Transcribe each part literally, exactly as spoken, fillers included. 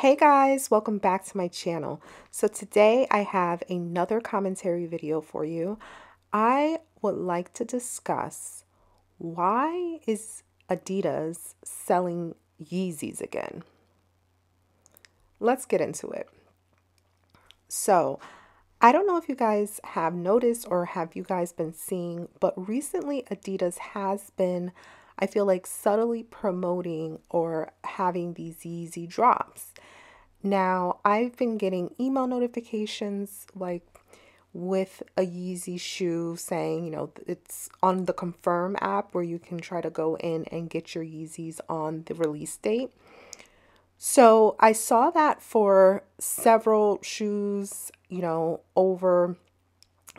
Hey guys, welcome back to my channel. So today I have another commentary video for you. I would like to discuss why is Adidas selling Yeezys again? Let's get into it. So I don't know if you guys have noticed or have you guys been seeing, but recently Adidas has been, I feel like, subtly promoting or having these Yeezy drops. Now, I've been getting email notifications like with a Yeezy shoe saying, you know, it's on the Confirm app where you can try to go in and get your Yeezys on the release date. So I saw that for several shoes, you know, over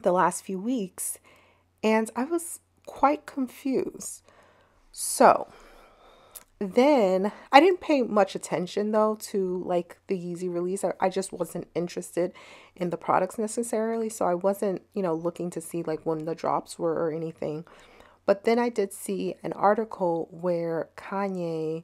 the last few weeks, and I was quite confused. So then I didn't pay much attention though to like the Yeezy release. I, I just wasn't interested in the products necessarily. So I wasn't, you know, looking to see like when the drops were or anything. But then I did see an article where Kanye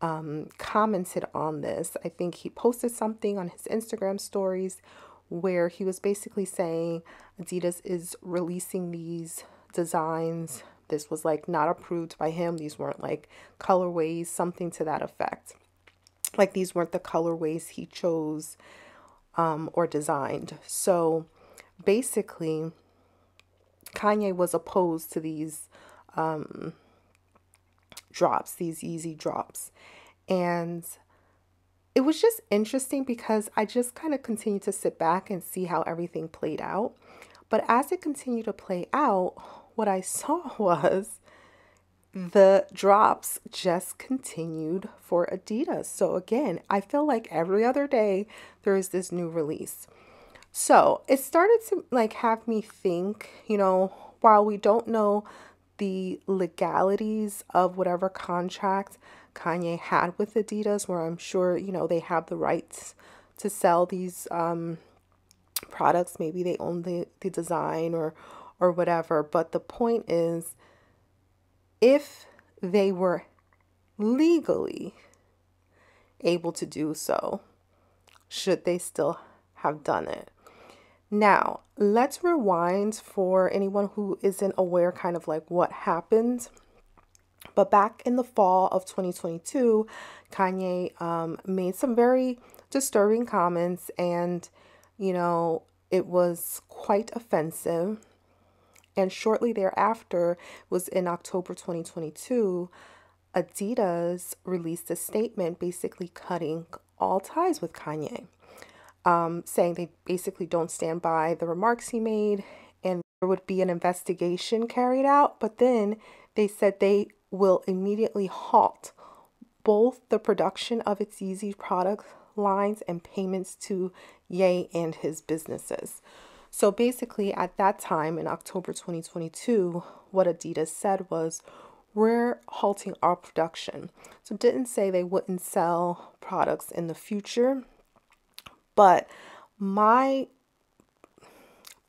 um, commented on this. I think he posted something on his Instagram stories where he was basically saying Adidas is releasing these designs. This was like not approved by him. These weren't like colorways, something to that effect. Like these weren't the colorways he chose um, or designed. So basically, Kanye was opposed to these um, drops, these Yeezy drops. And it was just interesting because I just kind of continued to sit back and see how everything played out. But as it continued to play out, what I saw was the drops just continued for Adidas. So again, I feel like every other day there is this new release. So it started to like have me think, you know, while we don't know the legalities of whatever contract Kanye had with Adidas, where I'm sure, you know, they have the rights to sell these um, products. Maybe they own the, the design or or whatever, but the point is, if they were legally able to do so, should they still have done it? Now, let's rewind for anyone who isn't aware kind of like what happened. But back in the fall of twenty twenty-two, Kanye um, made some very disturbing comments, and, you know, it was quite offensive. And shortly thereafter, was in October twenty twenty-two, Adidas released a statement basically cutting all ties with Kanye, um, saying they basically don't stand by the remarks he made and there would be an investigation carried out. But then they said they will immediately halt both the production of its Yeezy product lines and payments to Ye and his businesses. So basically at that time in October twenty twenty-two, what Adidas said was, we're halting our production. So it didn't say they wouldn't sell products in the future. But my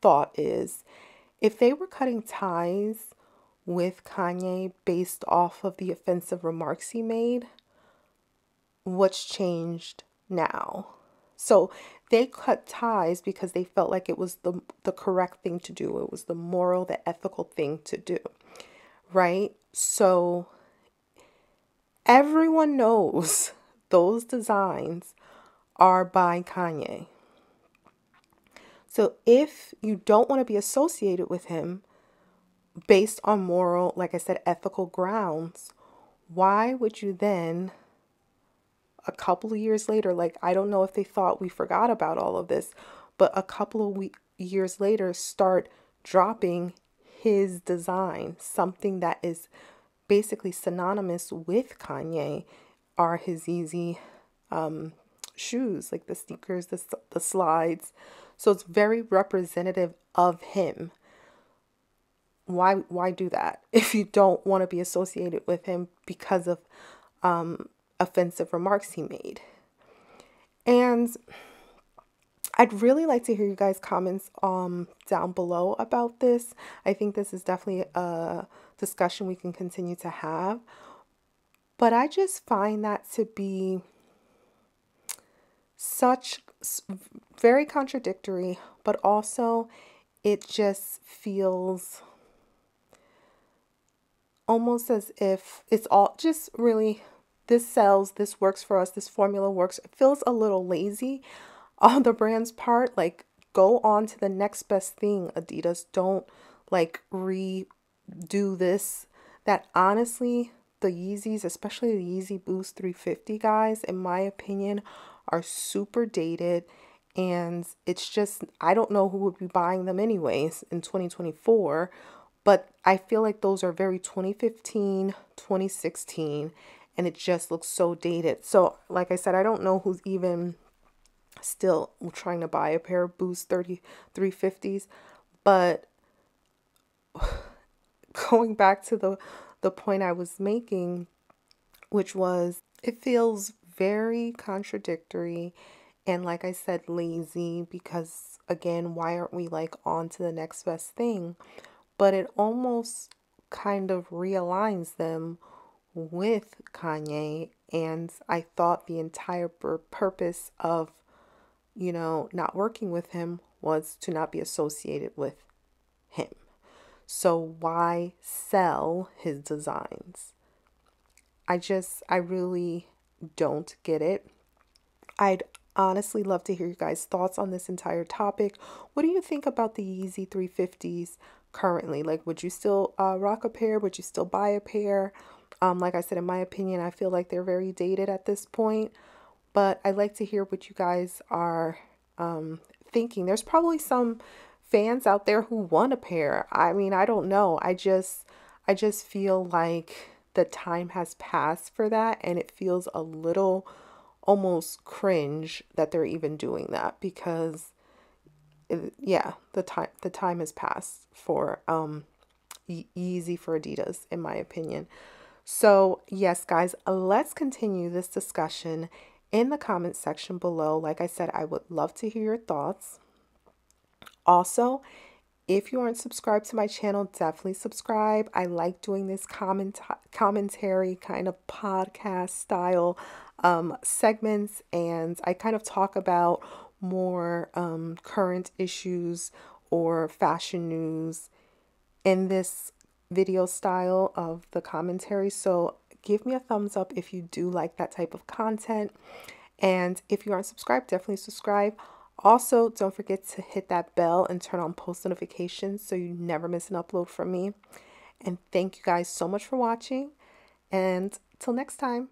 thought is, if they were cutting ties with Kanye based off of the offensive remarks he made, what's changed now? So they cut ties because they felt like it was the, the correct thing to do. It was the moral, the ethical thing to do, right? So everyone knows those designs are by Kanye. So if you don't want to be associated with him based on moral, like I said, ethical grounds, why would you then... A couple of years later, like, I don't know if they thought we forgot about all of this, but a couple of we years later, start dropping his design. Something that is basically synonymous with Kanye are his Yeezy um, shoes, like the sneakers, the, the slides. So it's very representative of him. Why, why do that if you don't want to be associated with him because of... Um, offensive remarks he made? And I'd really like to hear you guys' comments um down below about this. I think this is definitely a discussion we can continue to have, but I just find that to be such very contradictory, but also it just feels almost as if it's all just really, this sells, this works for us, this formula works. It feels a little lazy on the brand's part. Like, go on to the next best thing, Adidas. Don't like redo this. That honestly, the Yeezys, especially the Yeezy Boost three fifty, guys, in my opinion, are super dated. And it's just, I don't know who would be buying them anyways in twenty twenty-four. But I feel like those are very twenty fifteen, twenty sixteen, and it just looks so dated. So like I said, I don't know who's even still trying to buy a pair of Boost three fifties. But going back to the, the point I was making, which was it feels very contradictory. And like I said, lazy, because again, why aren't we like on to the next best thing? But it almost kind of realigns them with Kanye. And I thought the entire purpose of, you know, not working with him was to not be associated with him. So why sell his designs? I just, I really don't get it. I'd honestly love to hear you guys' thoughts on this entire topic. What do you think about the Yeezy three fifties? Currently, like, would you still uh, rock a pair? Would you still buy a pair? Um, like I said, in my opinion, I feel like they're very dated at this point, but I'd like to hear what you guys are um, thinking. There's probably some fans out there who want a pair. I mean, I don't know. I just, I just feel like the time has passed for that, and it feels a little almost cringe that they're even doing that, because yeah, the time the time has passed for um Yeezy for Adidas, in my opinion. So yes, guys, let's continue this discussion in the comment section below. Like I said, I would love to hear your thoughts. Also, if you aren't subscribed to my channel, definitely subscribe. I like doing this comment commentary kind of podcast style um segments, and I kind of talk about more um, current issues or fashion news in this video style of the commentary. So give me a thumbs up if you do like that type of content. And if you aren't subscribed, definitely subscribe. Also, don't forget to hit that bell and turn on post notifications so you never miss an upload from me. And thank you guys so much for watching. And till next time.